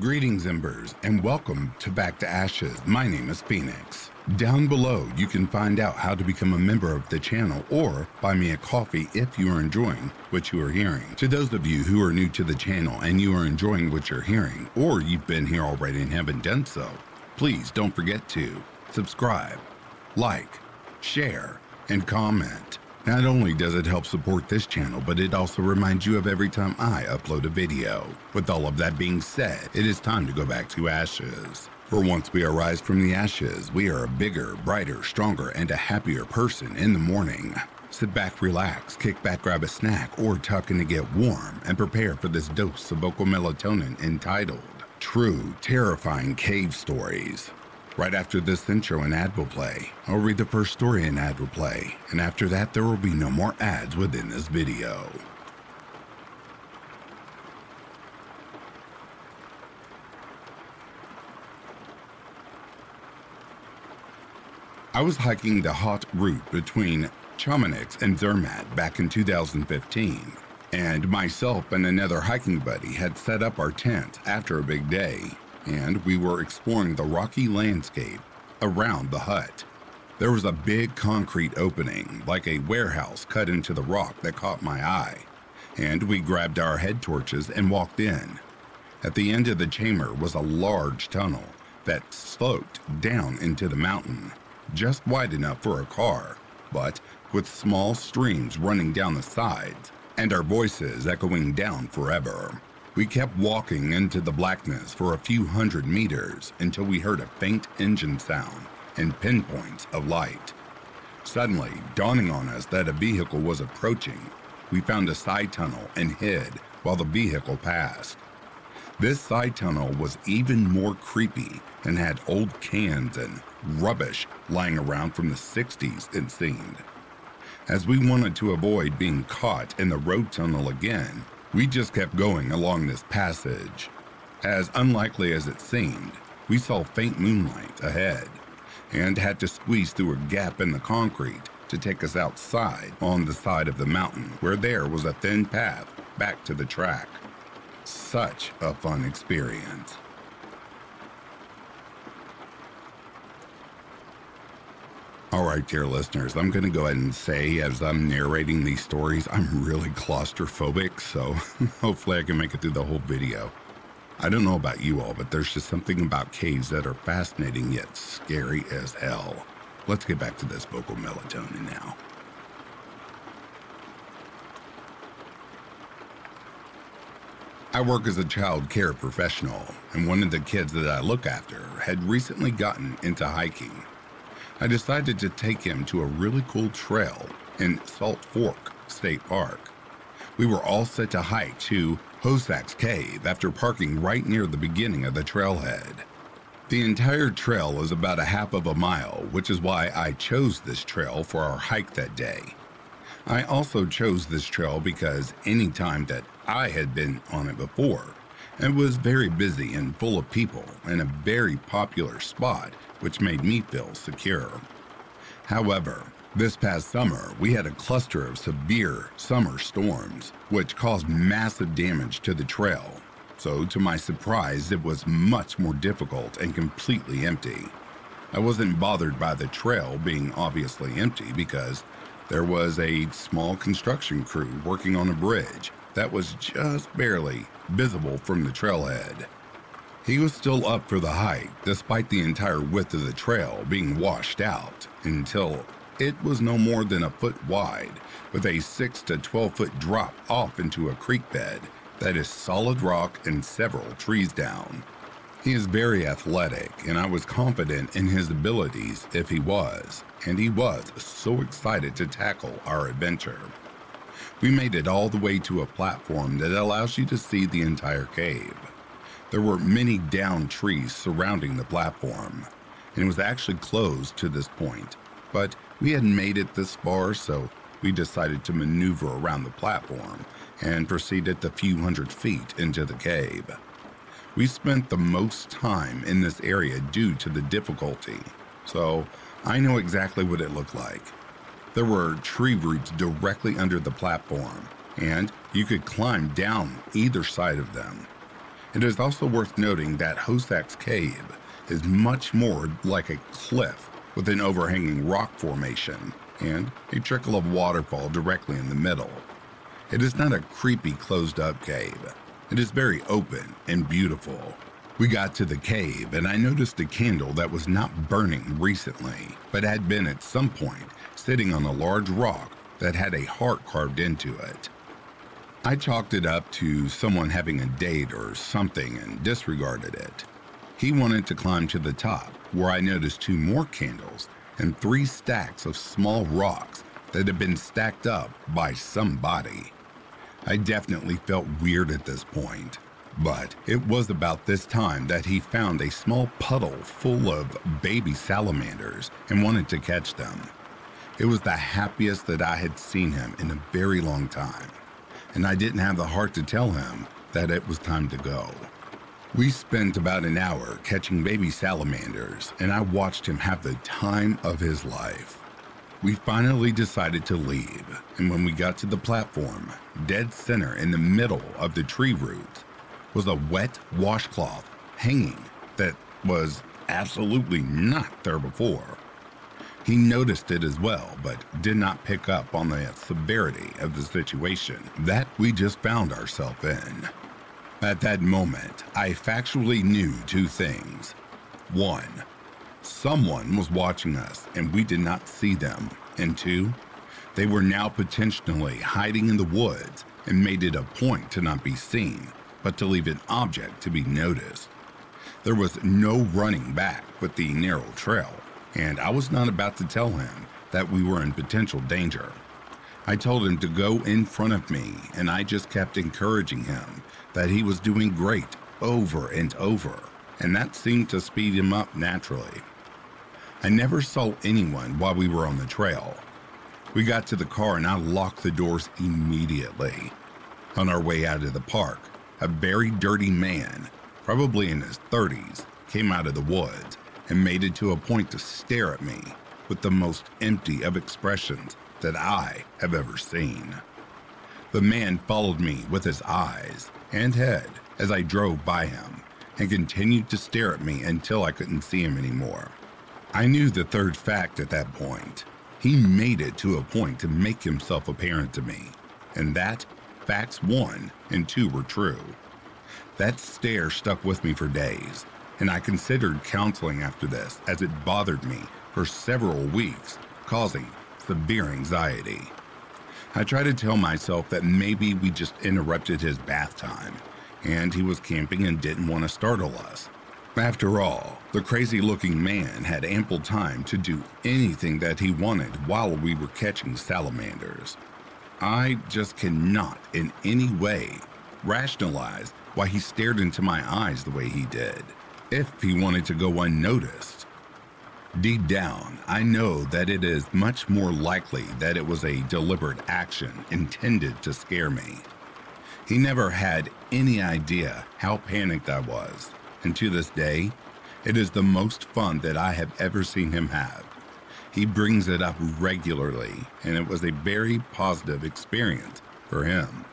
Greetings, Embers, and welcome to Back to Ashes. My name is Phoenix. Down below, you can find out how to become a member of the channel or buy me a coffee if you are enjoying what you are hearing. To those of you who are new to the channel and you are enjoying what you're hearing, or you've been here already and haven't done so, please don't forget to subscribe, like, share, and comment. Not only does it help support this channel, but it also reminds you of every time I upload a video. With all of that being said, it is time to go back to ashes. For once we arise from the ashes, we are a bigger, brighter, stronger, and a happier person in the morning. Sit back, relax, kick back, grab a snack, or tuck in to get warm, and prepare for this dose of vocal melatonin entitled True Terrifying Cave Stories. Right after this intro, an ad will play. I'll read the first story an ad will play, and after that there will be no more ads within this video. I was hiking the hot route between Chamonix and Zermatt back in 2015, and myself and another hiking buddy had set up our tent after a big day, and we were exploring the rocky landscape around the hut. There was a big concrete opening, like a warehouse cut into the rock, that caught my eye, and we grabbed our head torches and walked in. At the end of the chamber was a large tunnel that sloped down into the mountain, just wide enough for a car, but with small streams running down the sides and our voices echoing down forever. We kept walking into the blackness for a few hundred meters until we heard a faint engine sound and pinpoints of light. Suddenly, dawning on us that a vehicle was approaching, we found a side tunnel and hid while the vehicle passed. This side tunnel was even more creepy and had old cans and rubbish lying around from the 60s, it seemed. As we wanted to avoid being caught in the road tunnel again, we just kept going along this passage. As unlikely as it seemed, we saw faint moonlight ahead and had to squeeze through a gap in the concrete to take us outside on the side of the mountain, where there was a thin path back to the track. Such a fun experience. All right, dear listeners, I'm going to go ahead and say, as I'm narrating these stories, I'm really claustrophobic, so hopefully I can make it through the whole video. I don't know about you all, but there's just something about caves that are fascinating yet scary as hell. Let's get back to this vocal melatonin now. I work as a child care professional, and one of the kids that I look after had recently gotten into hiking. I decided to take him to a really cool trail in Salt Fork State Park. We were all set to hike to Hosack's Cave after parking right near the beginning of the trailhead. The entire trail is about a half of a mile, which is why I chose this trail for our hike that day. I also chose this trail because any time that I had been on it before, it was very busy and full of people and a very popular spot, which made me feel secure. However, this past summer, we had a cluster of severe summer storms, which caused massive damage to the trail. So, to my surprise, it was much more difficult and completely empty. I wasn't bothered by the trail being obviously empty because there was a small construction crew working on a bridge that was just barely visible from the trailhead. He was still up for the hike, despite the entire width of the trail being washed out until it was no more than a foot wide, with a 6 to 12 foot drop off into a creek bed that is solid rock and several trees down. He is very athletic, and I was confident in his abilities if he was, and he was so excited to tackle our adventure. We made it all the way to a platform that allows you to see the entire cave. There were many downed trees surrounding the platform, and it was actually closed to this point, but we hadn't made it this far, so we decided to maneuver around the platform and proceeded the few hundred feet into the cave. We spent the most time in this area due to the difficulty, so I know exactly what it looked like. There were tree roots directly under the platform, and you could climb down either side of them. It is also worth noting that Hosack's Cave is much more like a cliff with an overhanging rock formation and a trickle of waterfall directly in the middle. It is not a creepy closed-up cave. It is very open and beautiful. We got to the cave and I noticed a candle that was not burning recently, but had been at some point sitting on a large rock that had a heart carved into it. I chalked it up to someone having a date or something and disregarded it. He wanted to climb to the top, where I noticed two more candles and three stacks of small rocks that had been stacked up by somebody. I definitely felt weird at this point. But it was about this time that he found a small puddle full of baby salamanders and wanted to catch them. It was the happiest that I had seen him in a very long time, and I didn't have the heart to tell him that it was time to go. We spent about an hour catching baby salamanders, and I watched him have the time of his life. We finally decided to leave, and when we got to the platform, dead center in the middle of the tree roots, was a wet washcloth hanging that was absolutely not there before. He noticed it as well, but did not pick up on the severity of the situation that we just found ourselves in. At that moment, I factually knew two things. One, someone was watching us and we did not see them. And two, they were now potentially hiding in the woods and made it a point to not be seen, but to leave an object to be noticed. There was no running back with the narrow trail, and I was not about to tell him that we were in potential danger. I told him to go in front of me, and I just kept encouraging him that he was doing great over and over, and that seemed to speed him up naturally. I never saw anyone while we were on the trail. We got to the car and I locked the doors immediately. On our way out of the park, a very dirty man, probably in his 30s, came out of the woods and made it to a point to stare at me with the most empty of expressions that I have ever seen. The man followed me with his eyes and head as I drove by him and continued to stare at me until I couldn't see him anymore. I knew the third fact at that point. He made it to a point to make himself apparent to me, and that facts 1 and 2 were true. That stare stuck with me for days, and I considered counseling after this as it bothered me for several weeks, causing severe anxiety. I tried to tell myself that maybe we just interrupted his bath time, and he was camping and didn't want to startle us. After all, the crazy-looking man had ample time to do anything that he wanted while we were catching salamanders. I just cannot in any way rationalize why he stared into my eyes the way he did, if he wanted to go unnoticed. Deep down, I know that it is much more likely that it was a deliberate action intended to scare me. He never had any idea how panicked I was, and to this day, it is the most fun that I have ever seen him have. He brings it up regularly, and it was a very positive experience for him.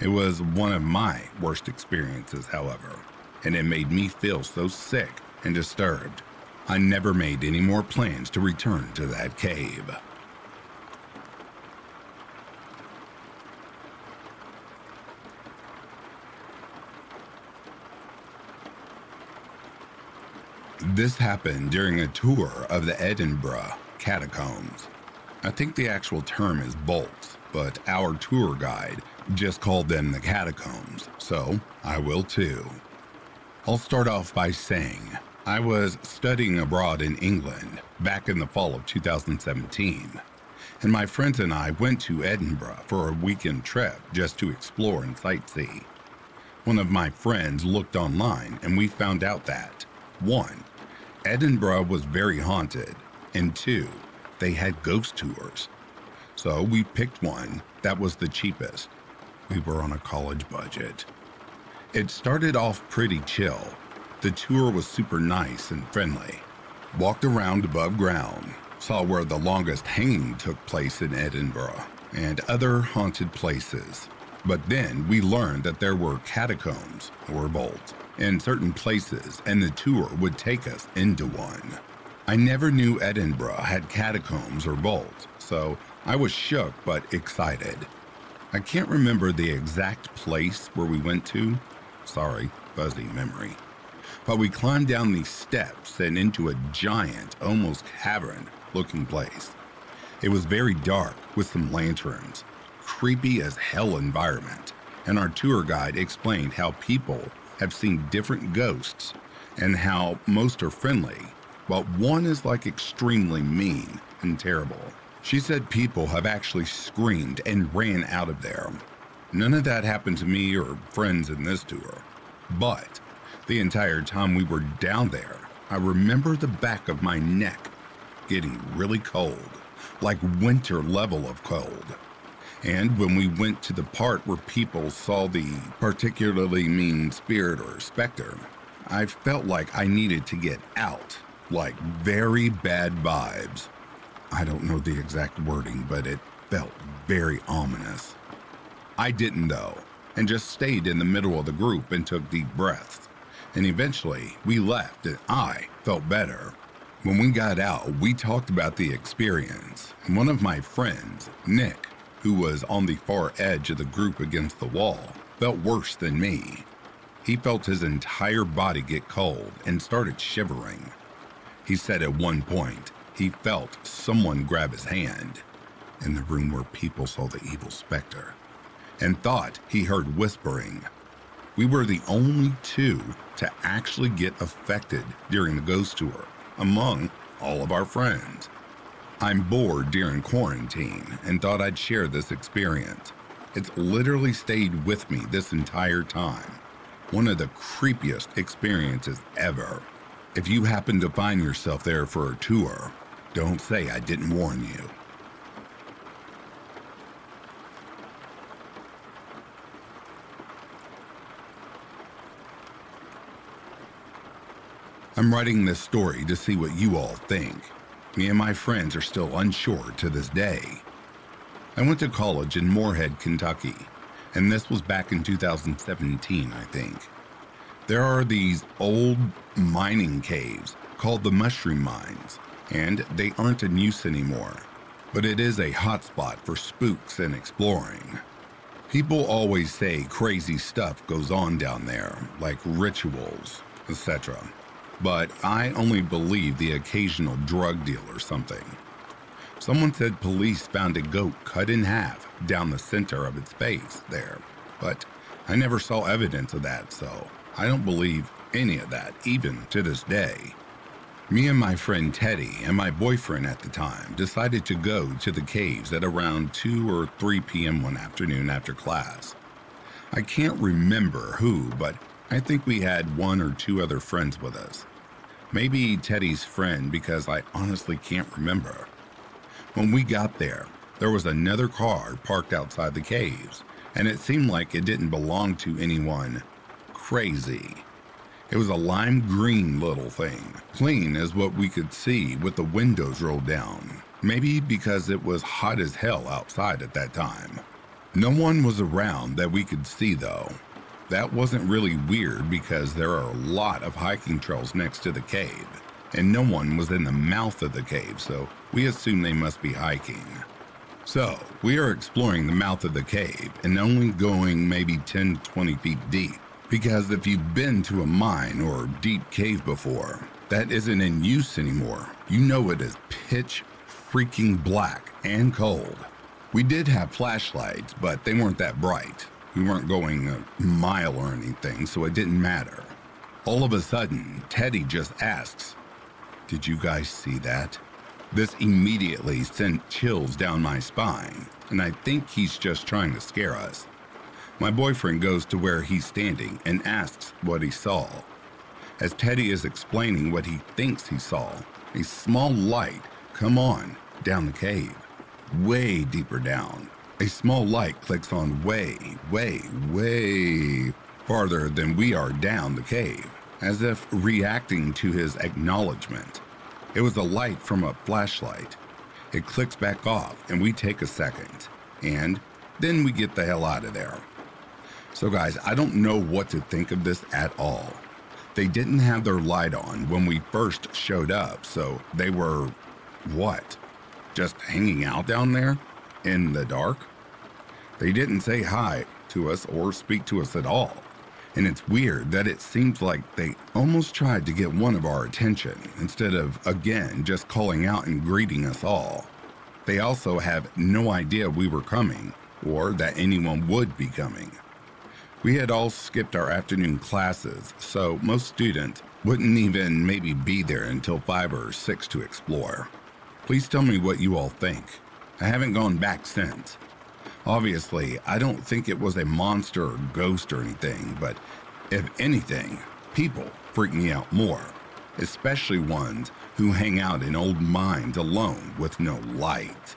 It was one of my worst experiences, however, and it made me feel so sick and disturbed. I never made any more plans to return to that cave. This happened during a tour of the Edinburgh Catacombs. I think the actual term is vaults, but our tour guide just called them the catacombs, so I will too. I'll start off by saying I was studying abroad in England back in the fall of 2017, and my friends and I went to Edinburgh for a weekend trip just to explore and sightsee. One of my friends looked online and we found out that 1. Edinburgh was very haunted, and 2, they had ghost tours. So we picked one that was the cheapest. We were on a college budget. It started off pretty chill. The tour was super nice and friendly. Walked around above ground, saw where the longest hanging took place in Edinburgh and other haunted places. But then we learned that there were catacombs, or vaults, in certain places, and the tour would take us into one. I never knew Edinburgh had catacombs or vaults, so I was shook but excited. I can't remember the exact place where we went to. Sorry, fuzzy memory. But we climbed down these steps and into a giant, almost cavern-looking place. It was very dark with some lanterns, creepy as hell environment, and our tour guide explained how people have seen different ghosts and how most are friendly, but one is like extremely mean and terrible. She said people have actually screamed and ran out of there. None of that happened to me or friends in this tour, but the entire time we were down there, I remember the back of my neck getting really cold, like winter level of cold. And when we went to the part where people saw the particularly mean spirit or specter, I felt like I needed to get out, like very bad vibes. I don't know the exact wording, but it felt very ominous. I didn't though, and just stayed in the middle of the group and took deep breaths. And eventually we left and I felt better. When we got out, we talked about the experience. And one of my friends, Nick, who was on the far edge of the group against the wall, felt worse than me. He felt his entire body get cold and started shivering. He said at one point, he felt someone grab his hand in the room where people saw the evil specter and thought he heard whispering. We were the only two to actually get affected during the ghost tour, among all of our friends. I'm bored during quarantine and thought I'd share this experience. It's literally stayed with me this entire time. One of the creepiest experiences ever. If you happen to find yourself there for a tour, don't say I didn't warn you. I'm writing this story to see what you all think. Me and my friends are still unsure to this day. I went to college in Morehead, Kentucky, and this was back in 2017, I think. There are these old mining caves called the Mushroom Mines, and they aren't in use anymore, but it is a hotspot for spooks and exploring. People always say crazy stuff goes on down there, like rituals, etc. But I only believe the occasional drug deal or something. Someone said police found a goat cut in half down the center of its face there, but I never saw evidence of that, so I don't believe any of that, even to this day. Me and my friend Teddy and my boyfriend at the time decided to go to the caves at around 2 or 3 p.m. one afternoon after class. I can't remember who, but I think we had one or two other friends with us. Maybe Teddy's friend, because I honestly can't remember. When we got there, there was another car parked outside the caves, and it seemed like it didn't belong to anyone crazy. It was a lime green little thing, clean as what we could see with the windows rolled down, maybe because it was hot as hell outside at that time. No one was around that we could see though. That wasn't really weird because there are a lot of hiking trails next to the cave, and no one was in the mouth of the cave, so we assume they must be hiking. So we are exploring the mouth of the cave and only going maybe 10 to 20 feet deep, because if you've been to a mine or deep cave before, that isn't in use anymore. You know it is pitch freaking black and cold. We did have flashlights, but they weren't that bright. We weren't going a mile or anything, so it didn't matter. All of a sudden, Teddy just asks, "Did you guys see that?" This immediately sent chills down my spine, and I think he's just trying to scare us. My boyfriend goes to where he's standing and asks what he saw. As Teddy is explaining what he thinks he saw, a small light come on down the cave, way deeper down. A small light clicks on way, way, way farther than we are down the cave, as if reacting to his acknowledgement. It was a light from a flashlight. It clicks back off and we take a second, and then we get the hell out of there. So guys, I don't know what to think of this at all. They didn't have their light on when we first showed up, so they were, what, just hanging out down there in the dark? They didn't say hi to us or speak to us at all. And it's weird that it seems like they almost tried to get one of our attention instead of, again, just calling out and greeting us all. They also have no idea we were coming or that anyone would be coming. We had all skipped our afternoon classes, so most students wouldn't even maybe be there until 5 or 6 to explore. Please tell me what you all think. I haven't gone back since. Obviously, I don't think it was a monster or ghost or anything, but if anything, people freak me out more, especially ones who hang out in old mines alone with no light.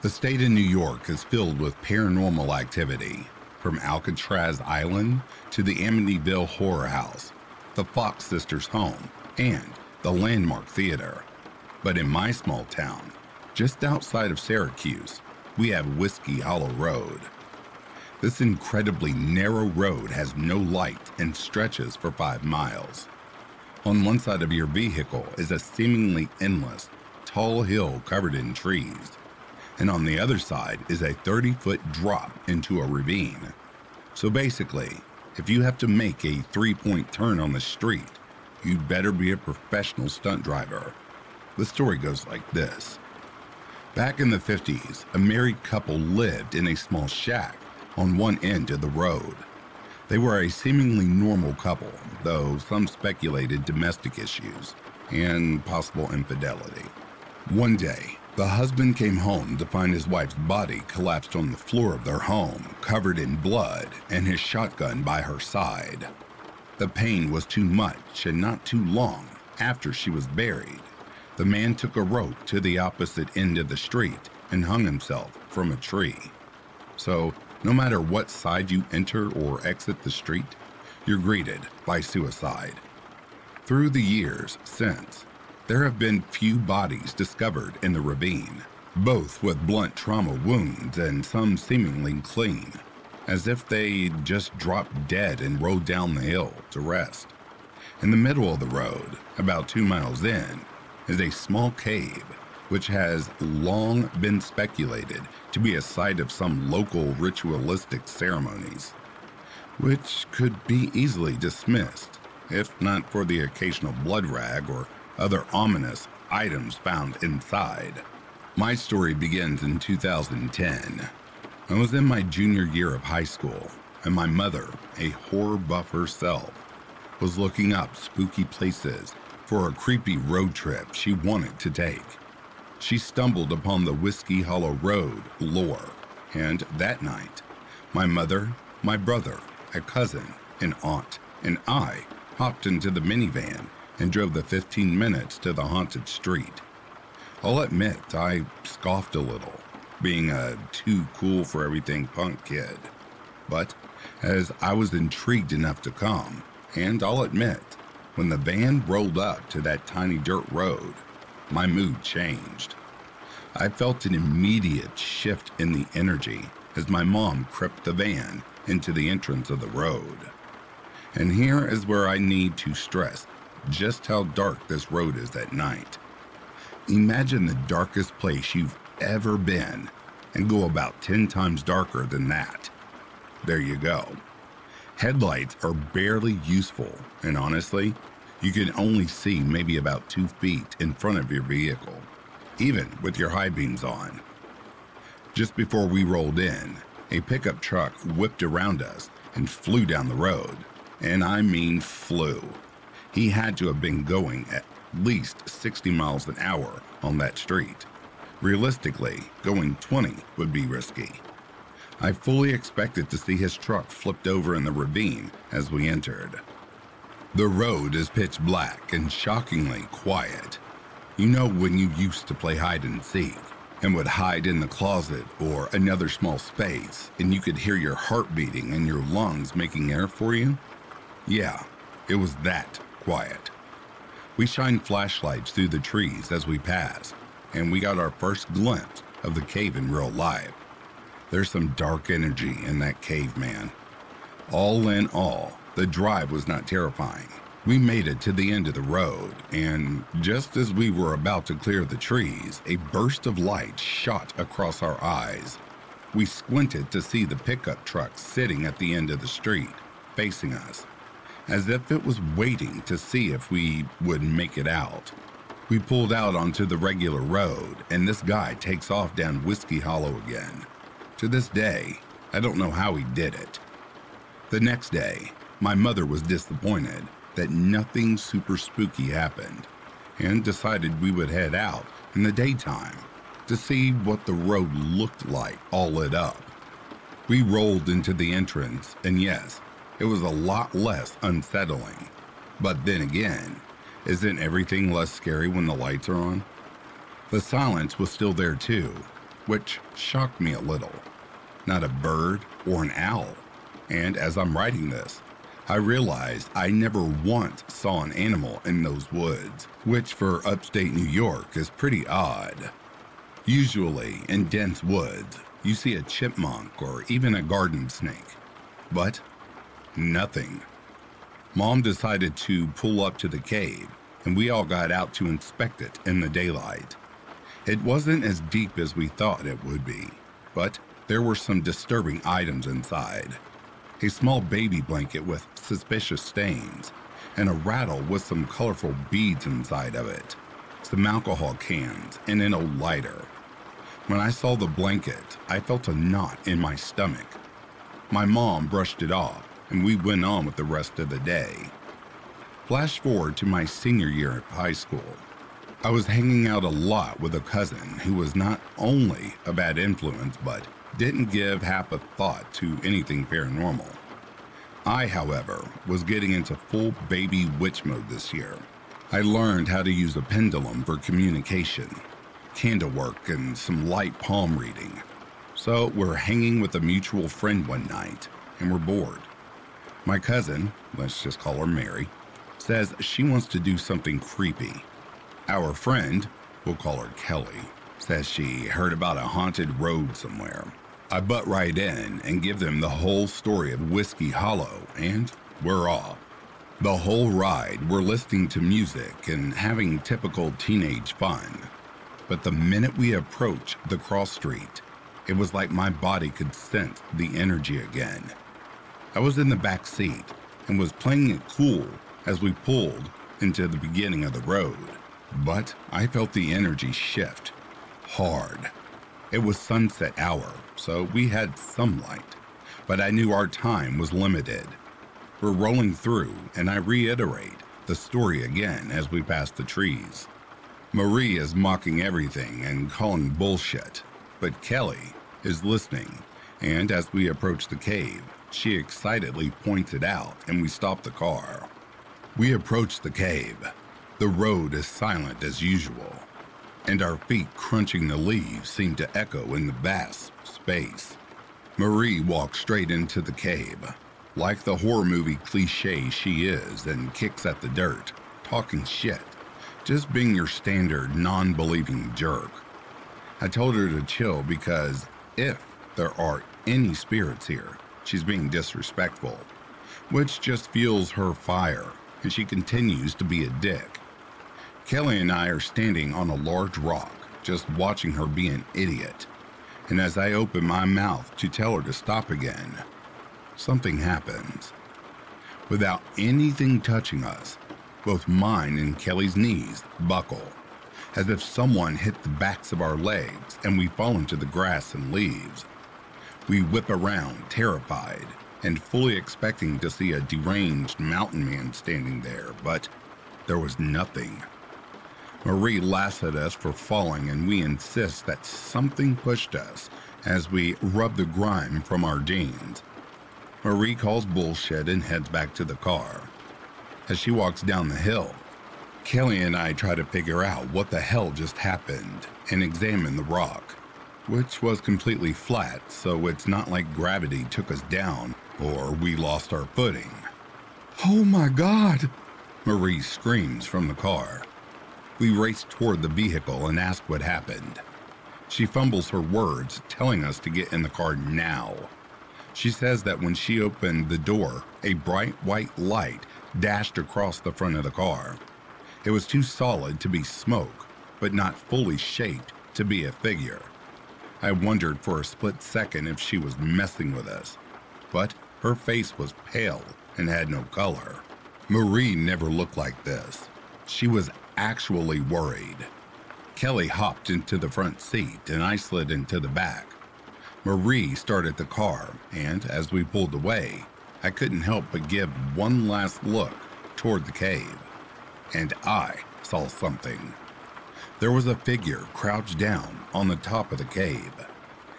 The state of New York is filled with paranormal activity. From Alcatraz Island to the Amityville Horror House, the Fox Sisters' home, and the Landmark Theater. But in my small town, just outside of Syracuse, we have Whiskey Hollow Road. This incredibly narrow road has no light and stretches for 5 miles. On one side of your vehicle is a seemingly endless, tall hill covered in trees. And on the other side is a 30-foot drop into a ravine. So basically, if you have to make a three-point turn on the street, you'd better be a professional stunt driver. The story goes like this. Back in the 50s, a married couple lived in a small shack on one end of the road. They were a seemingly normal couple, though some speculated domestic issues and possible infidelity. One day, the husband came home to find his wife's body collapsed on the floor of their home, covered in blood, and his shotgun by her side. The pain was too much, and not too long after she was buried, the man took a rope to the opposite end of the street and hung himself from a tree. So, no matter what side you enter or exit the street, you're greeted by suicide. Through the years since, there have been few bodies discovered in the ravine, both with blunt trauma wounds and some seemingly clean, as if they just dropped dead and rolled down the hill to rest. In the middle of the road, about 2 miles in, is a small cave which has long been speculated to be a site of some local ritualistic ceremonies, which could be easily dismissed, if not for the occasional blood rag or other ominous items found inside. My story begins in 2010. I was in my junior year of high school, and my mother, a horror buff herself, was looking up spooky places for a creepy road trip she wanted to take. She stumbled upon the Whiskey Hollow Road lore, and that night, my mother, my brother, a cousin, an aunt, and I hopped into the minivan and drove the 15 minutes to the haunted street. I'll admit I scoffed a little, being a too-cool-for-everything punk kid. But as I was intrigued enough to come, and I'll admit, when the van rolled up to that tiny dirt road, my mood changed. I felt an immediate shift in the energy as my mom crept the van into the entrance of the road. And here is where I need to stress just how dark this road is at night. Imagine the darkest place you've ever been and go about 10 times darker than that. There you go. Headlights are barely useful, and honestly, you can only see maybe about 2 feet in front of your vehicle, even with your high beams on. Just before we rolled in, a pickup truck whipped around us and flew down the road, and I mean flew. He had to have been going at least 60 miles an hour on that street. Realistically, going 20 would be risky. I fully expected to see his truck flipped over in the ravine as we entered. The road is pitch black and shockingly quiet. You know when you used to play hide and seek and would hide in the closet or another small space and you could hear your heart beating and your lungs making air for you? Yeah, it was that quiet. We shined flashlights through the trees as we passed, and we got our first glimpse of the cave in real life. There's some dark energy in that cave, man. All in all, the drive was not terrifying. We made it to the end of the road, and just as we were about to clear the trees, a burst of light shot across our eyes. We squinted to see the pickup truck sitting at the end of the street, facing us, as if it was waiting to see if we would make it out. We pulled out onto the regular road, and this guy takes off down Whiskey Hollow again. To this day, I don't know how he did it. The next day, my mother was disappointed that nothing super spooky happened and decided we would head out in the daytime to see what the road looked like all lit up. We rolled into the entrance, and yes, it was a lot less unsettling. But then again, isn't everything less scary when the lights are on? The silence was still there too, which shocked me a little. Not a bird or an owl. And as I'm writing this, I realized I never once saw an animal in those woods, which for upstate New York is pretty odd. Usually, in dense woods, you see a chipmunk or even a garden snake, but nothing. Mom decided to pull up to the cave, and we all got out to inspect it in the daylight. It wasn't as deep as we thought it would be, but there were some disturbing items inside. A small baby blanket with suspicious stains, and a rattle with some colorful beads inside of it, some alcohol cans, and an old lighter. When I saw the blanket, I felt a knot in my stomach. My mom brushed it off, and we went on with the rest of the day. Flash forward to my senior year at high school. I was hanging out a lot with a cousin who was not only a bad influence, but didn't give half a thought to anything paranormal. I, however, was getting into full baby witch mode this year. I learned how to use a pendulum for communication, candle work, and some light palm reading. So we're hanging with a mutual friend one night, and we're bored. My cousin, let's just call her Mary, says she wants to do something creepy. Our friend, we'll call her Kelly, says she heard about a haunted road somewhere. I butt right in and give them the whole story of Whiskey Hollow, and we're off. The whole ride, we're listening to music and having typical teenage fun. But the minute we approached the cross street, it was like my body could sense the energy again. I was in the back seat and was playing it cool as we pulled into the beginning of the road, but I felt the energy shift. Hard. It was sunset hour, so we had some light, but I knew our time was limited. We're rolling through, and I reiterate the story again as we pass the trees. Marie is mocking everything and calling bullshit, but Kelly is listening, and as we approach the cave, she excitedly points it out, and we stop the car. We approach the cave. The road is silent as usual, and our feet crunching the leaves seemed to echo in the vast space. Marie walked straight into the cave, like the horror movie cliche she is, and kicks at the dirt, talking shit, just being your standard non-believing jerk. I told her to chill because if there are any spirits here, she's being disrespectful, which just fuels her fire, and she continues to be a dick. Kelly and I are standing on a large rock, just watching her be an idiot. And as I open my mouth to tell her to stop again, something happens. Without anything touching us, both mine and Kelly's knees buckle, as if someone hit the backs of our legs and we fall into the grass and leaves. We whip around, terrified, and fully expecting to see a deranged mountain man standing there, but there was nothing. Marie laughs at us for falling, and we insist that something pushed us as we rub the grime from our jeans. Marie calls bullshit and heads back to the car. As she walks down the hill, Kelly and I try to figure out what the hell just happened and examine the rock, which was completely flat, so it's not like gravity took us down or we lost our footing. Oh my God! Marie screams from the car. We race toward the vehicle and ask what happened. She fumbles her words, telling us to get in the car now. She says that when she opened the door, a bright white light dashed across the front of the car. It was too solid to be smoke, but not fully shaped to be a figure. I wondered for a split second if she was messing with us, but her face was pale and had no color. Marie never looked like this. She was actually worried. Kelly hopped into the front seat and I slid into the back. Marie started the car, and as we pulled away, I couldn't help but give one last look toward the cave. And I saw something. There was a figure crouched down on the top of the cave.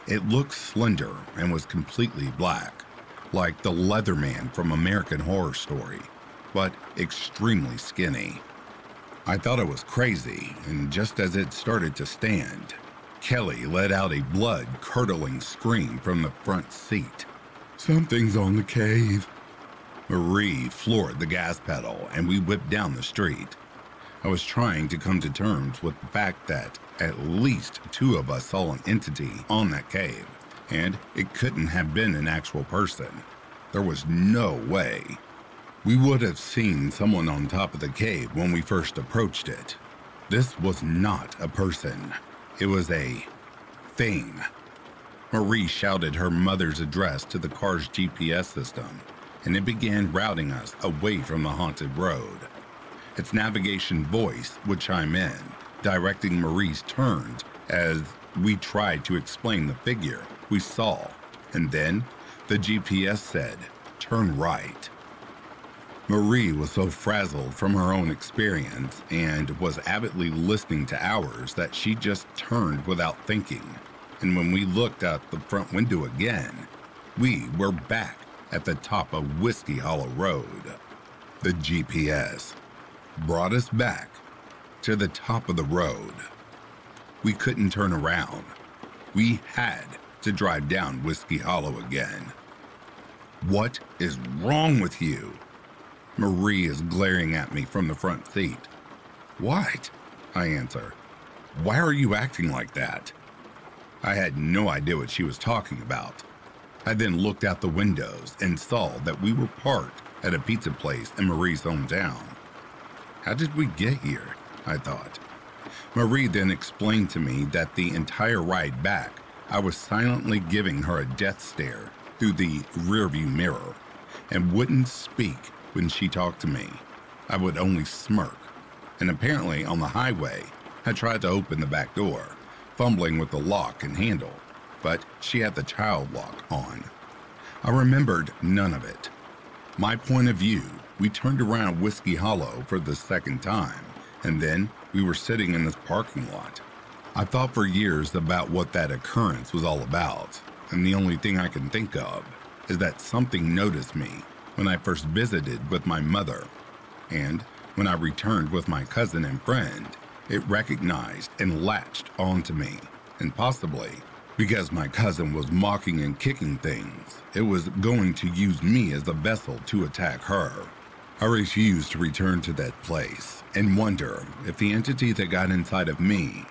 It looked slender and was completely black, like the Leatherman from American Horror Story, but extremely skinny. I thought it was crazy, and just as it started to stand, Kelly let out a blood-curdling scream from the front seat. "Something's on the cave." Marie floored the gas pedal, and we whipped down the street. I was trying to come to terms with the fact that at least two of us saw an entity on that cave, and it couldn't have been an actual person. There was no way. We would have seen someone on top of the cave when we first approached it. This was not a person. It was a thing. Marie shouted her mother's address to the car's GPS system, and it began routing us away from the haunted road. Its navigation voice would chime in, directing Marie's turns as we tried to explain the figure we saw, and then the GPS said, "Turn right." Marie was so frazzled from her own experience and was avidly listening to ours that she just turned without thinking. And when we looked out the front window again, we were back at the top of Whiskey Hollow Road. The GPS brought us back to the top of the road. We couldn't turn around. We had to drive down Whiskey Hollow again. "What is wrong with you?" Marie is glaring at me from the front seat. "What?" I answer. "Why are you acting like that?" I had no idea what she was talking about. I then looked out the windows and saw that we were parked at a pizza place in Marie's hometown. How did we get here? I thought. Marie then explained to me that the entire ride back, I was silently giving her a death stare through the rearview mirror and wouldn't speak. When she talked to me, I would only smirk, and apparently on the highway, I tried to open the back door, fumbling with the lock and handle, but she had the child lock on. I remembered none of it. My point of view, we turned around Whiskey Hollow for the second time, and then we were sitting in this parking lot. I thought for years about what that occurrence was all about, and the only thing I can think of is that something noticed me when I first visited with my mother, and when I returned with my cousin and friend, it recognized and latched onto me, and possibly because my cousin was mocking and kicking things, it was going to use me as a vessel to attack her. I refused to return to that place and wonder if the entity that got inside of me,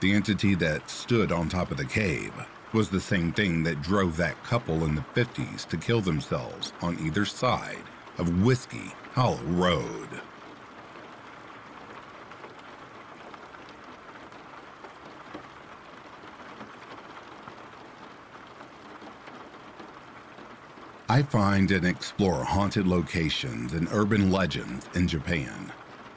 the entity that stood on top of the cave, was the same thing that drove that couple in the 50s to kill themselves on either side of Whiskey Hollow Road. I find and explore haunted locations and urban legends in Japan.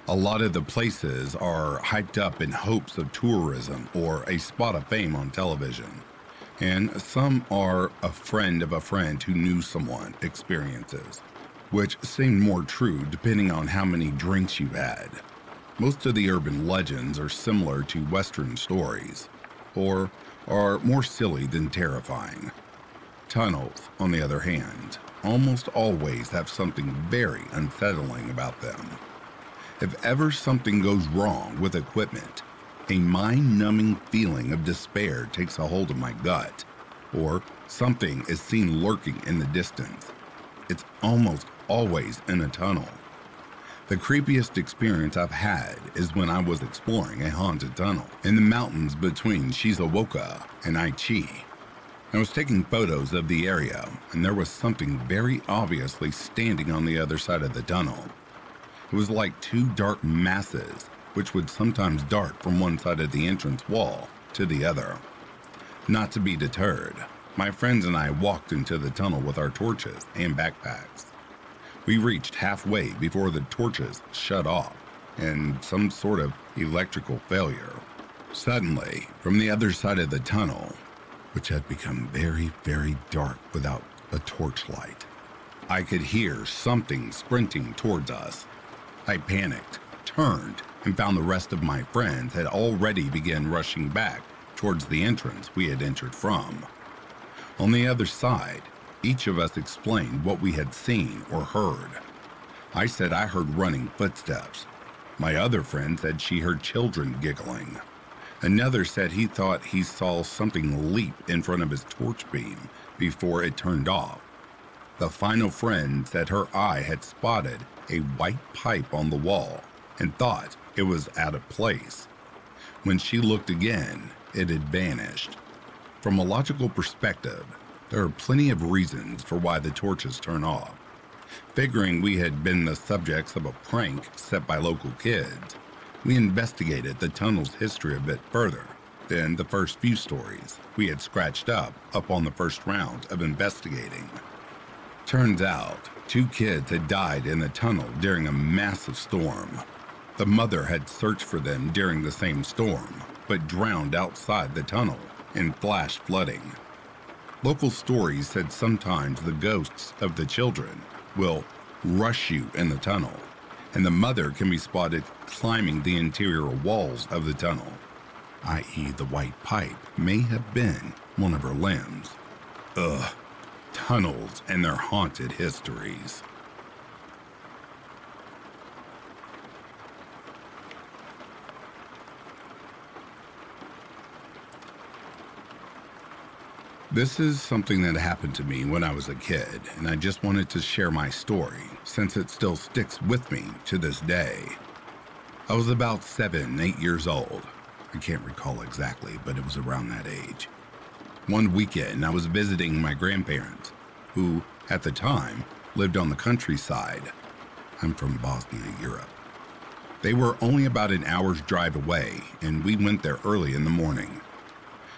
A lot of the places are hyped up in hopes of tourism or a spot of fame on television. And some are a friend of a friend who knew someone experiences, which seemed more true depending on how many drinks you had. Most of the urban legends are similar to Western stories, or are more silly than terrifying. Tunnels, on the other hand, almost always have something very unsettling about them. If ever something goes wrong with equipment, a mind-numbing feeling of despair takes a hold of my gut, or something is seen lurking in the distance. It's almost always in a tunnel. The creepiest experience I've had is when I was exploring a haunted tunnel in the mountains between Shizuoka and Aichi. I was taking photos of the area, and there was something very obviously standing on the other side of the tunnel. It was like two dark masses, which would sometimes dart from one side of the entrance wall to the other. Not to be deterred, my friends and I walked into the tunnel with our torches and backpacks. We reached halfway before the torches shut off and some sort of electrical failure. Suddenly, from the other side of the tunnel, which had become very, very dark without a torchlight, I could hear something sprinting towards us. I panicked, turned, and found the rest of my friends had already begun rushing back towards the entrance we had entered from. On the other side, each of us explained what we had seen or heard. I said I heard running footsteps. My other friend said she heard children giggling. Another said he thought he saw something leap in front of his torch beam before it turned off. The final friend said her eye had spotted a white pipe on the wall and thought it was out of place. When she looked again, it had vanished. From a logical perspective, there are plenty of reasons for why the torches turn off. Figuring we had been the subjects of a prank set by local kids, we investigated the tunnel's history a bit further than the first few stories we had scratched up on the first round of investigating. Turns out, two kids had died in the tunnel during a massive storm. The mother had searched for them during the same storm, but drowned outside the tunnel in flash flooding. Local stories said sometimes the ghosts of the children will rush you in the tunnel, and the mother can be spotted climbing the interior walls of the tunnel, i.e. the white pipe may have been one of her limbs. Ugh, tunnels and their haunted histories. This is something that happened to me when I was a kid, and I just wanted to share my story since it still sticks with me to this day. I was about 7, 8 years old. I can't recall exactly, but it was around that age. One weekend, I was visiting my grandparents, who, at the time, lived on the countryside. I'm from Bosnia, Europe. They were only about an hour's drive away, and we went there early in the morning.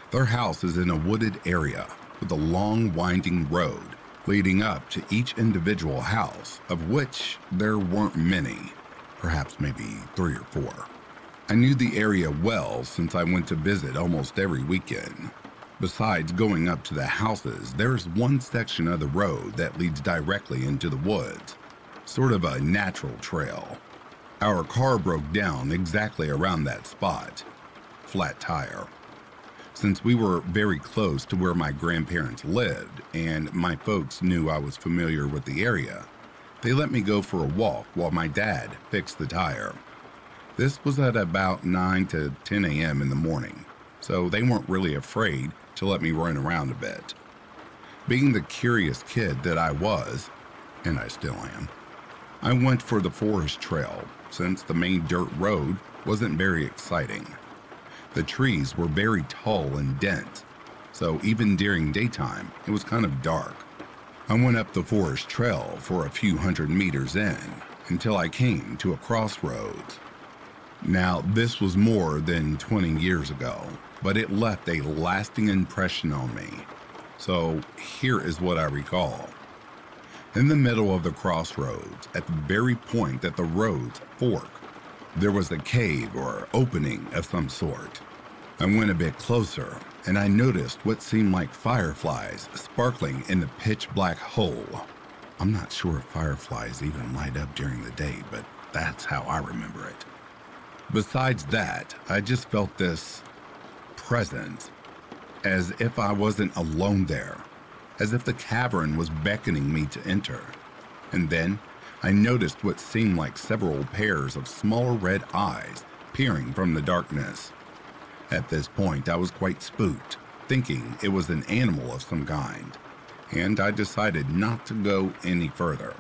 Their house is in a wooded area with a long winding road leading up to each individual house, of which there weren't many, perhaps maybe 3 or 4. I knew the area well since I went to visit almost every weekend. Besides going up to the houses, there's one section of the road that leads directly into the woods, sort of a natural trail. Our car broke down exactly around that spot. Flat tire. Since we were very close to where my grandparents lived and my folks knew I was familiar with the area, they let me go for a walk while my dad fixed the tire. This was at about 9 to 10 a.m. in the morning, so they weren't really afraid to let me run around a bit. Being the curious kid that I was, and I still am, I went for the forest trail since the main dirt road wasn't very exciting. The trees were very tall and dense, so even during daytime, it was kind of dark. I went up the forest trail for a few hundred meters in until I came to a crossroads. Now, this was more than 20 years ago, but it left a lasting impression on me. So here is what I recall. In the middle of the crossroads, at the very point that the roads fork, there was a cave or opening of some sort. I went a bit closer, and I noticed what seemed like fireflies sparkling in the pitch-black hole. I'm not sure if fireflies even light up during the day, but that's how I remember it. Besides that, I just felt this presence, as if I wasn't alone there, as if the cavern was beckoning me to enter. And then, I noticed what seemed like several pairs of smaller red eyes peering from the darkness. At this point, I was quite spooked, thinking it was an animal of some kind, and I decided not to go any further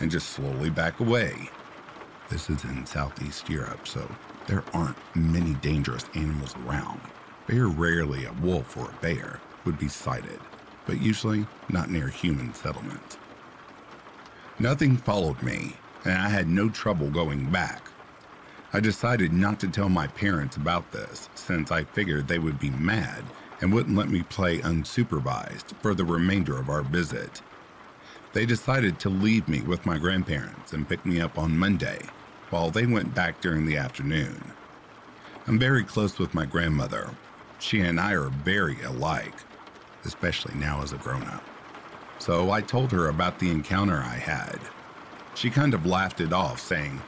and just slowly back away. This is in Southeast Europe, so there aren't many dangerous animals around. Very rarely a wolf or a bear would be sighted, but usually not near human settlements. Nothing followed me, and I had no trouble going back. I decided not to tell my parents about this, since I figured they would be mad and wouldn't let me play unsupervised for the remainder of our visit. They decided to leave me with my grandparents and pick me up on Monday, while they went back during the afternoon. I'm very close with my grandmother. She and I are very alike, especially now as a grown-up. So I told her about the encounter I had. She kind of laughed it off, saying,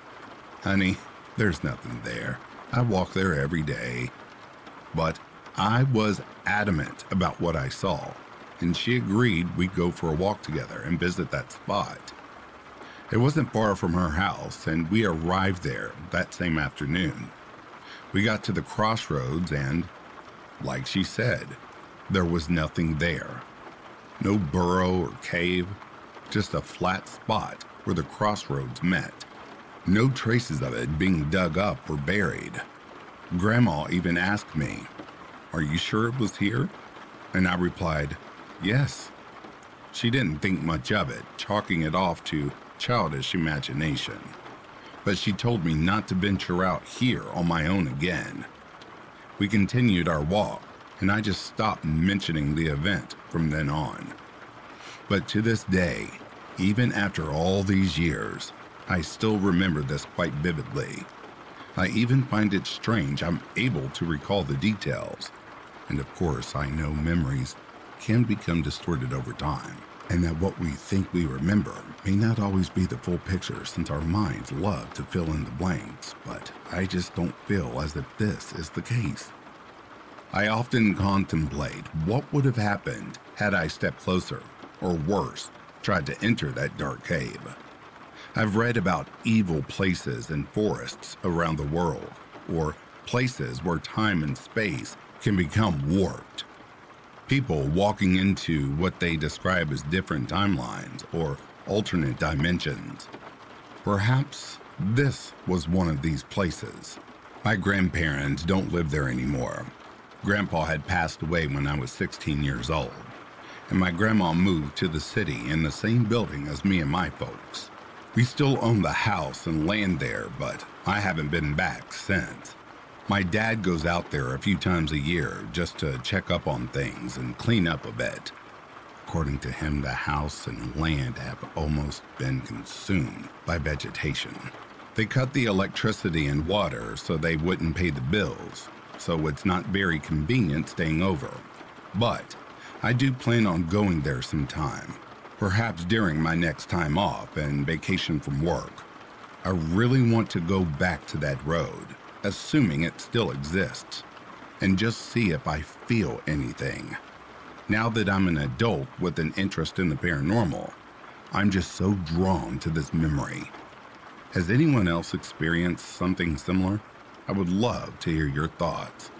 "Honey, there's nothing there. I walk there every day." But I was adamant about what I saw, and she agreed we'd go for a walk together and visit that spot. It wasn't far from her house, and we arrived there that same afternoon. We got to the crossroads, and, like she said, there was nothing there. No burrow or cave, just a flat spot where the crossroads met. No traces of it being dug up or buried. Grandma even asked me, "Are you sure it was here?" And I replied, "Yes." She didn't think much of it, chalking it off to childish imagination. But she told me not to venture out here on my own again. We continued our walk, and I just stopped mentioning the event from then on. But to this day, even after all these years, I still remember this quite vividly. I even find it strange I'm able to recall the details. And of course, I know memories can become distorted over time, and that what we think we remember may not always be the full picture since our minds love to fill in the blanks, but I just don't feel as if this is the case. I often contemplate what would have happened had I stepped closer, or worse, tried to enter that dark cave. I've read about evil places and forests around the world, or places where time and space can become warped. People walking into what they describe as different timelines or alternate dimensions. Perhaps this was one of these places. My grandparents don't live there anymore. Grandpa had passed away when I was 16 years old, and my grandma moved to the city in the same building as me and my folks. We still own the house and land there, but I haven't been back since. My dad goes out there a few times a year just to check up on things and clean up a bit. According to him, the house and land have almost been consumed by vegetation. They cut the electricity and water so they wouldn't pay the bills, so it's not very convenient staying over. But I do plan on going there sometime, perhaps during my next time off and vacation from work. I really want to go back to that road, assuming it still exists, and just see if I feel anything. Now that I'm an adult with an interest in the paranormal, I'm just so drawn to this memory. Has anyone else experienced something similar? I would love to hear your thoughts.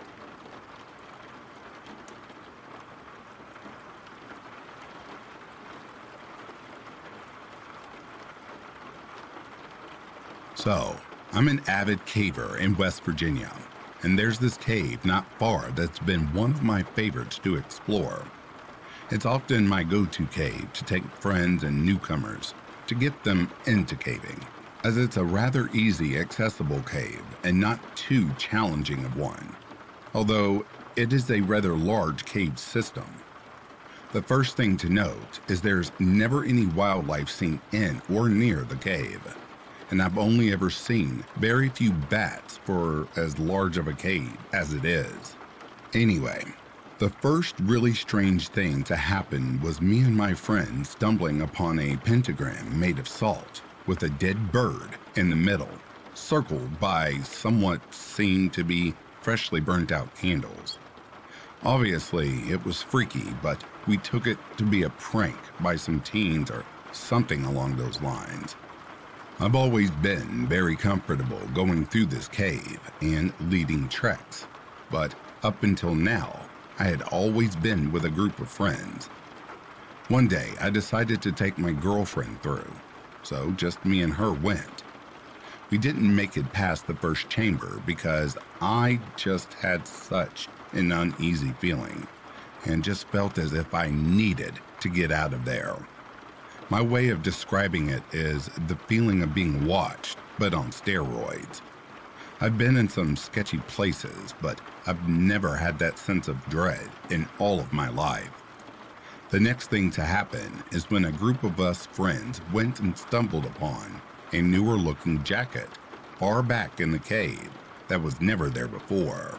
So, I'm an avid caver in West Virginia, and there's this cave not far that's been one of my favorites to explore. It's often my go-to cave to take friends and newcomers to get them into caving, as it's a rather easy, accessible cave and not too challenging of one, although it is a rather large cave system. The first thing to note is there's never any wildlife seen in or near the cave. And I've only ever seen very few bats for as large of a cave as it is. Anyway, the first really strange thing to happen was me and my friend stumbling upon a pentagram made of salt with a dead bird in the middle, circled by somewhat seemed to be freshly burnt out candles. Obviously, it was freaky, but we took it to be a prank by some teens or something along those lines. I've always been very comfortable going through this cave and leading treks, but up until now, I had always been with a group of friends. One day, I decided to take my girlfriend through, so just me and her went. We didn't make it past the first chamber because I just had such an uneasy feeling and just felt as if I needed to get out of there. My way of describing it is the feeling of being watched, but on steroids. I've been in some sketchy places, but I've never had that sense of dread in all of my life. The next thing to happen is when a group of us friends went and stumbled upon a newer-looking jacket far back in the cave that was never there before.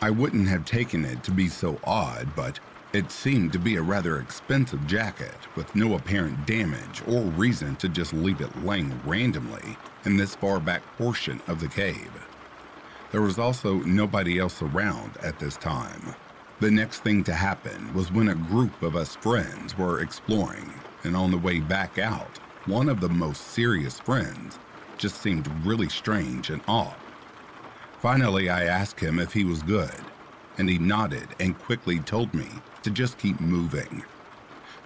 I wouldn't have taken it to be so odd, but it seemed to be a rather expensive jacket with no apparent damage or reason to just leave it laying randomly in this far-back portion of the cave. There was also nobody else around at this time. The next thing to happen was when a group of us friends were exploring, and on the way back out, one of the most serious friends just seemed really strange and off. Finally, I asked him if he was good, and he nodded and quickly told me to just keep moving.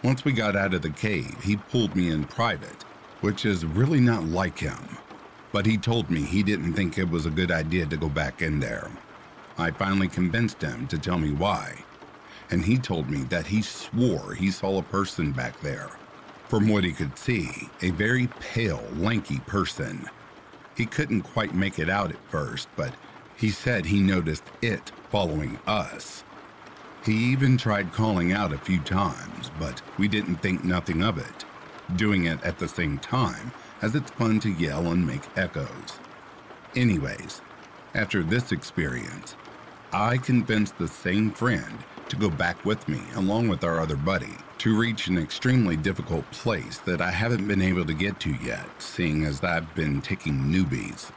Once we got out of the cave, he pulled me in private, which is really not like him, but he told me he didn't think it was a good idea to go back in there. I finally convinced him to tell me why, and he told me that he swore he saw a person back there. From what he could see, a very pale, lanky person. He couldn't quite make it out at first, but he said he noticed it following us. He even tried calling out a few times, but we didn't think nothing of it, doing it at the same time as it's fun to yell and make echoes. Anyways, after this experience, I convinced the same friend to go back with me along with our other buddy to reach an extremely difficult place that I haven't been able to get to yet, seeing as I've been taking newbies.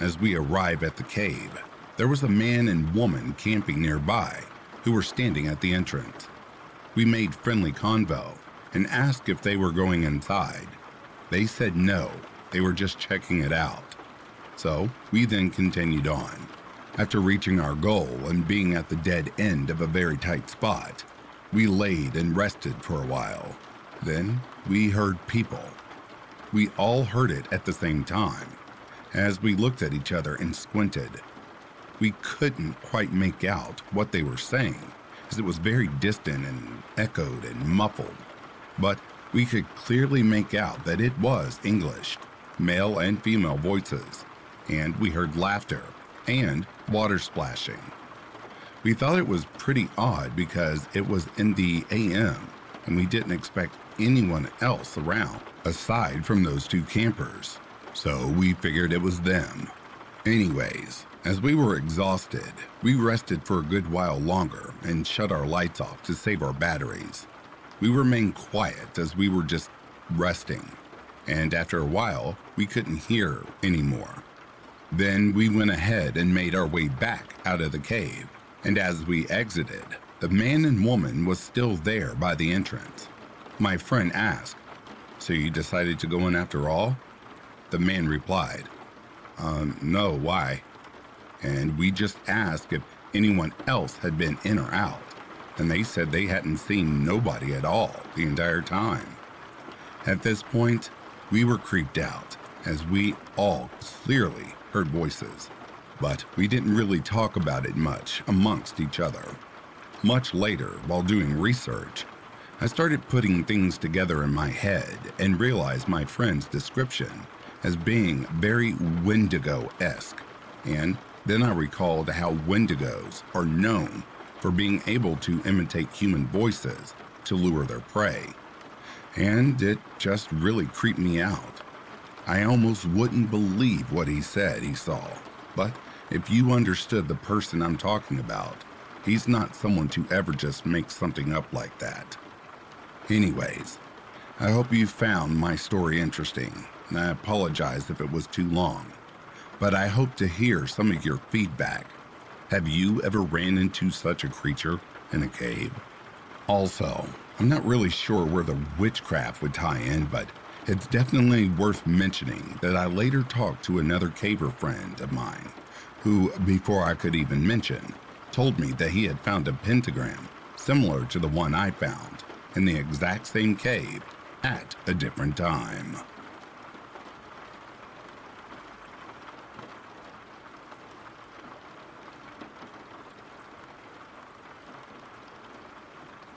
As we arrive at the cave, there was a man and woman camping nearby who were standing at the entrance. We made friendly convo and asked if they were going inside. They said no, they were just checking it out. So we then continued on. After reaching our goal and being at the dead end of a very tight spot, we laid and rested for a while. Then we heard people. We all heard it at the same time, as we looked at each other and squinted. We couldn't quite make out what they were saying, as it was very distant and echoed and muffled, but we could clearly make out that it was English, male and female voices, and we heard laughter and water splashing. We thought it was pretty odd because it was in the AM and we didn't expect anyone else around aside from those two campers, so we figured it was them. Anyways, as we were exhausted, we rested for a good while longer and shut our lights off to save our batteries. We remained quiet as we were just resting, and after a while, we couldn't hear anymore. Then we went ahead and made our way back out of the cave, and as we exited, the man and woman was still there by the entrance. My friend asked, "So you decided to go in after all?" The man replied, "No, why?" And we just asked if anyone else had been in or out, and they said they hadn't seen nobody at all the entire time. At this point, we were creeped out, as we all clearly heard voices, but we didn't really talk about it much amongst each other. Much later, while doing research, I started putting things together in my head and realized my friend's description as being very Wendigo-esque, and then I recalled how Wendigos are known for being able to imitate human voices to lure their prey, and it just really creeped me out. I almost wouldn't believe what he said he saw, but if you understood the person I'm talking about, he's not someone to ever just make something up like that. Anyways, I hope you found my story interesting, and I apologize if it was too long, but I hope to hear some of your feedback. Have you ever ran into such a creature in a cave? Also, I'm not really sure where the witchcraft would tie in, but it's definitely worth mentioning that I later talked to another caver friend of mine who, before I could even mention, told me that he had found a pentagram similar to the one I found in the exact same cave at a different time.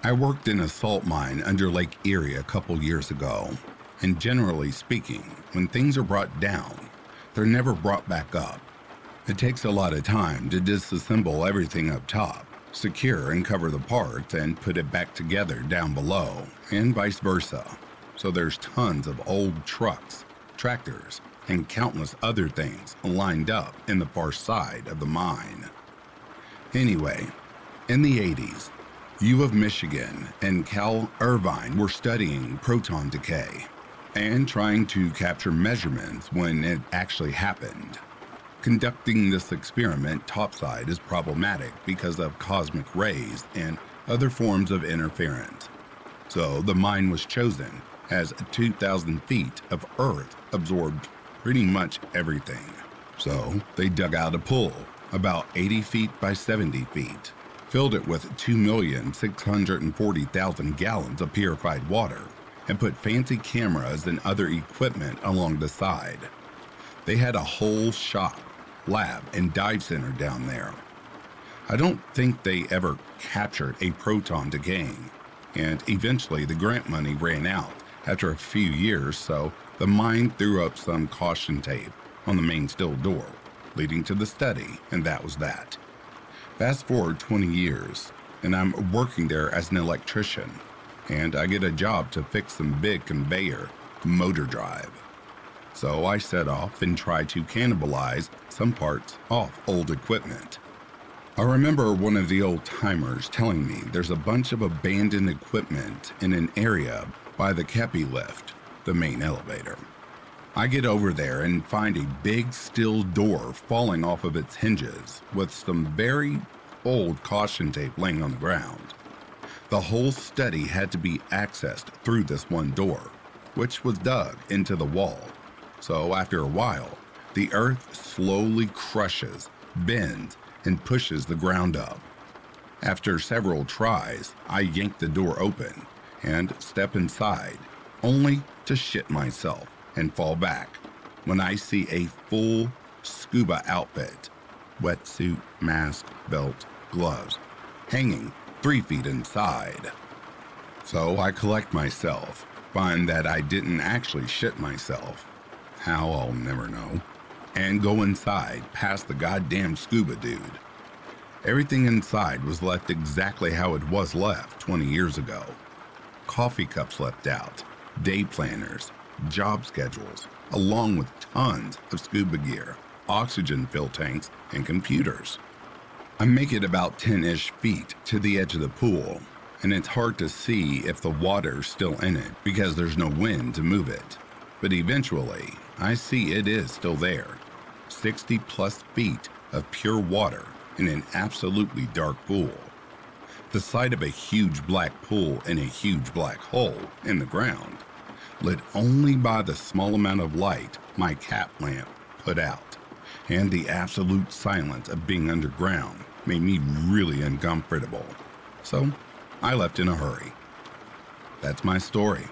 I worked in a salt mine under Lake Erie a couple years ago, and generally speaking, when things are brought down, they're never brought back up. It takes a lot of time to disassemble everything up top, secure and cover the parts, and put it back together down below, and vice versa. So there's tons of old trucks, tractors, and countless other things lined up in the far side of the mine. Anyway, in the 80s, U of Michigan and Cal Irvine were studying proton decay and trying to capture measurements when it actually happened. Conducting this experiment topside is problematic because of cosmic rays and other forms of interference. So the mine was chosen, as 2,000 feet of earth absorbed pretty much everything. So they dug out a pool, about 80 feet by 70 feet, filled it with 2,640,000 gallons of purified water, and put fancy cameras and other equipment along the side. They had a whole shop, lab, and dive center down there. I don't think they ever captured a proton decaying, and eventually the grant money ran out after a few years, so the mine threw up some caution tape on the main steel door, leading to the study, and that was that. Fast forward 20 years, and I'm working there as an electrician, and I get a job to fix some big conveyor motor drive. So I set off and try to cannibalize some parts off old equipment. I remember one of the old timers telling me there's a bunch of abandoned equipment in an area by the Cappy lift, the main elevator. I get over there and find a big steel door falling off of its hinges with some very old caution tape laying on the ground. The whole study had to be accessed through this one door, which was dug into the wall. So after a while, the earth slowly crushes, bends, and pushes the ground up. After several tries, I yank the door open and step inside, only to shit myself and fall back when I see a full scuba outfit, wetsuit, mask, belt, gloves, hanging 3 feet inside. So I collect myself, find that I didn't actually shit myself, how I'll never know, and go inside past the goddamn scuba dude. Everything inside was left exactly how it was left 20 years ago. Coffee cups left out, day planners, job schedules, along with tons of scuba gear, oxygen fill tanks, and computers. I make it about 10-ish feet to the edge of the pool, and it's hard to see if the water's still in it because there's no wind to move it. But eventually, I see it is still there, 60 plus feet of pure water in an absolutely dark pool. The sight of a huge black pool and a huge black hole in the ground, lit only by the small amount of light my cap lamp put out, and the absolute silence of being underground made me really uncomfortable. So I left in a hurry. That's my story.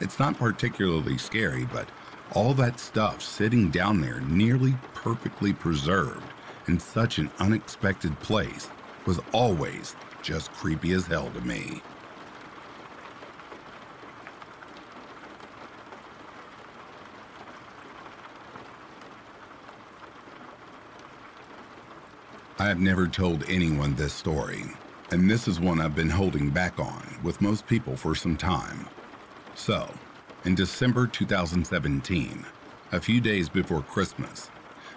It's not particularly scary, but all that stuff sitting down there nearly perfectly preserved in such an unexpected place was always just creepy as hell to me. I have never told anyone this story, and this is one I've been holding back on with most people for some time. So, in December 2017, a few days before Christmas,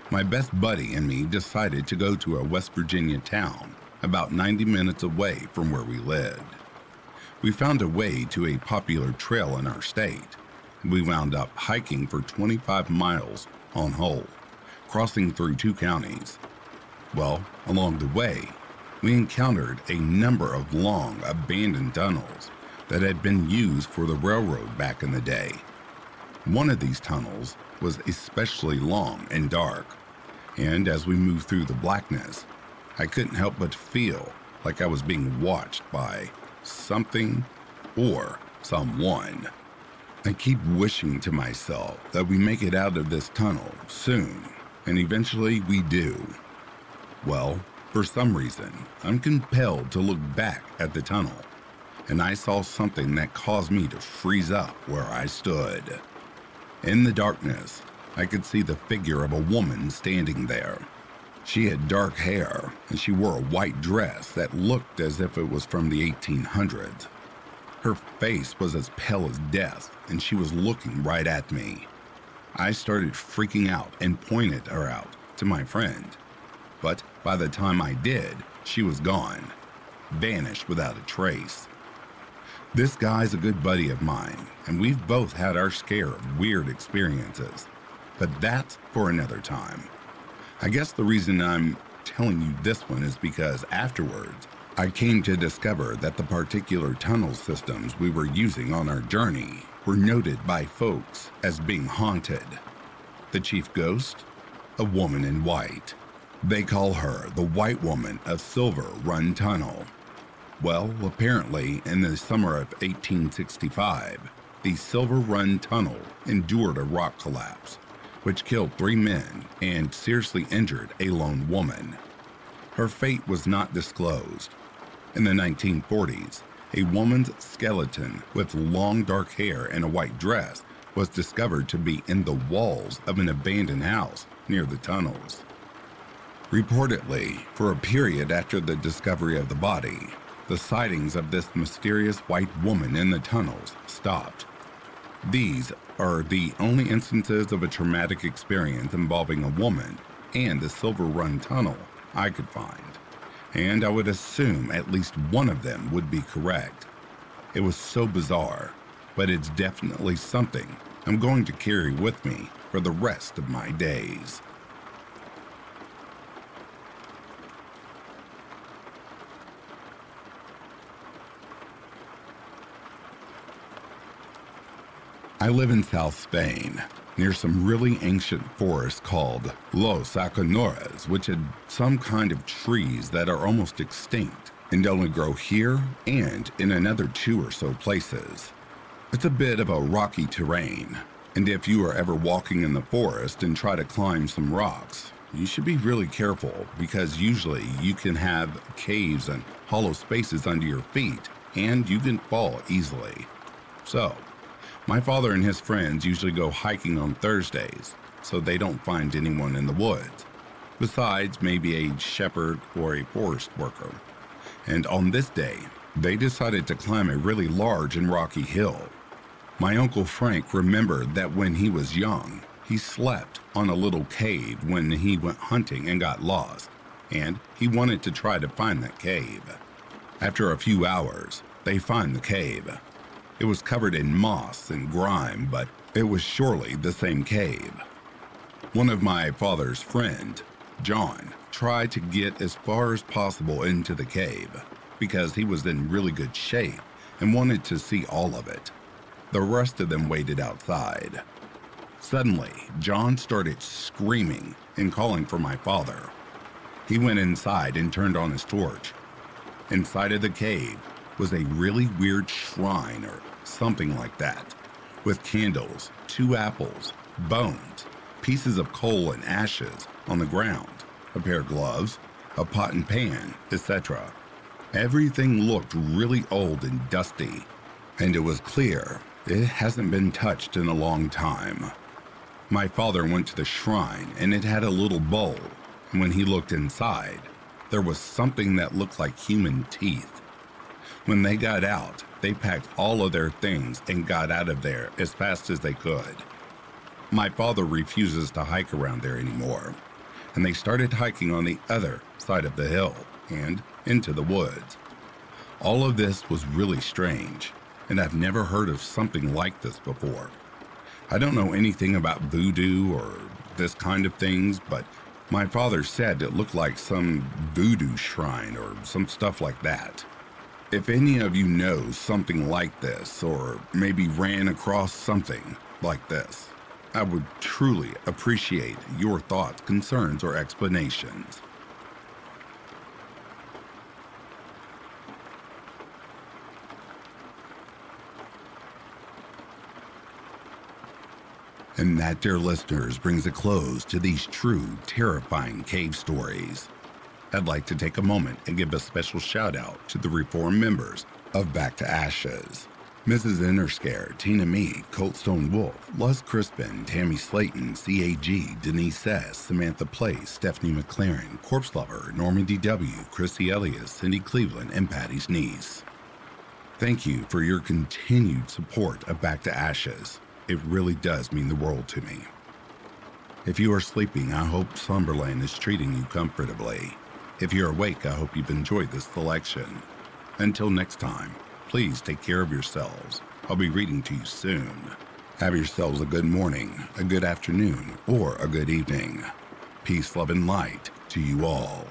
my best buddy and me decided to go to a West Virginia town about 90 minutes away from where we lived. We found a way to a popular trail in our state. We wound up hiking for 25 miles on whole, crossing through 2 counties. Well, along the way, we encountered a number of long abandoned tunnels that had been used for the railroad back in the day. One of these tunnels was especially long and dark, and as we moved through the blackness, I couldn't help but feel like I was being watched by something or someone. I keep wishing to myself that we make it out of this tunnel soon, and eventually we do. Well, for some reason, I'm compelled to look back at the tunnel, and I saw something that caused me to freeze up where I stood. In the darkness, I could see the figure of a woman standing there. She had dark hair, and she wore a white dress that looked as if it was from the 1800s. Her face was as pale as death, and she was looking right at me. I started freaking out and pointed her out to my friend. But by the time I did, she was gone, vanished without a trace. This guy's a good buddy of mine, and we've both had our share of weird experiences. But that's for another time. I guess the reason I'm telling you this one is because afterwards, I came to discover that the particular tunnel systems we were using on our journey were noted by folks as being haunted. The chief ghost? A woman in white. They call her the White Woman of Silver Run Tunnel. Well, apparently, in the summer of 1865, the Silver Run Tunnel endured a rock collapse, which killed 3 men and seriously injured a lone woman. Her fate was not disclosed. In the 1940s, a woman's skeleton with long dark hair and a white dress was discovered to be in the walls of an abandoned house near the tunnels. Reportedly, for a period after the discovery of the body, the sightings of this mysterious white woman in the tunnels stopped. These are the only instances of a traumatic experience involving a woman and the Silver Run Tunnel I could find, and I would assume at least one of them would be correct. It was so bizarre, but it's definitely something I'm going to carry with me for the rest of my days. I live in South Spain, near some really ancient forest called Los Aconores, which had some kind of trees that are almost extinct and only grow here and in another 2 or so places. It's a bit of a rocky terrain, and if you are ever walking in the forest and try to climb some rocks, you should be really careful because usually you can have caves and hollow spaces under your feet and you can fall easily. So, my father and his friends usually go hiking on Thursdays, so they don't find anyone in the woods, besides maybe a shepherd or a forest worker. And on this day, they decided to climb a really large and rocky hill. My Uncle Frank remembered that when he was young, he slept on a little cave when he went hunting and got lost, and he wanted to try to find that cave. After a few hours, they find the cave. It was covered in moss and grime, but it was surely the same cave. One of my father's friends, John, tried to get as far as possible into the cave because he was in really good shape and wanted to see all of it. The rest of them waited outside. Suddenly, John started screaming and calling for my father. He went inside and turned on his torch. Inside of the cave was a really weird shrine or something like that, with candles, 2 apples, bones, pieces of coal and ashes on the ground, a pair of gloves, a pot and pan, etc. Everything looked really old and dusty, and it was clear it hasn't been touched in a long time. My father went to the shrine and it had a little bowl, and when he looked inside, there was something that looked like human teeth. When they got out, they packed all of their things and got out of there as fast as they could. My father refuses to hike around there anymore, and they started hiking on the other side of the hill and into the woods. All of this was really strange, and I've never heard of something like this before. I don't know anything about voodoo or this kind of things, but my father said it looked like some voodoo shrine or some stuff like that. If any of you know something like this, or maybe ran across something like this, I would truly appreciate your thoughts, concerns, or explanations. And that, dear listeners, brings a close to these true, terrifying cave stories. I'd like to take a moment and give a special shout out to the Reform members of Back to Ashes. Mrs. Interscare, Tina Mee, Coltstone Wolf, Les Crispin, Tammy Slayton, C.A.G., Denise S., Samantha Place, Stephanie McLaren, Corpse Lover, Normandy W., Chrissy Elias, Cindy Cleveland, and Patty's niece. Thank you for your continued support of Back to Ashes. It really does mean the world to me. If you are sleeping, I hope Slumberland is treating you comfortably. If you're awake, I hope you've enjoyed this selection. Until next time, please take care of yourselves. I'll be reading to you soon. Have yourselves a good morning, a good afternoon, or a good evening. Peace, love, and light to you all.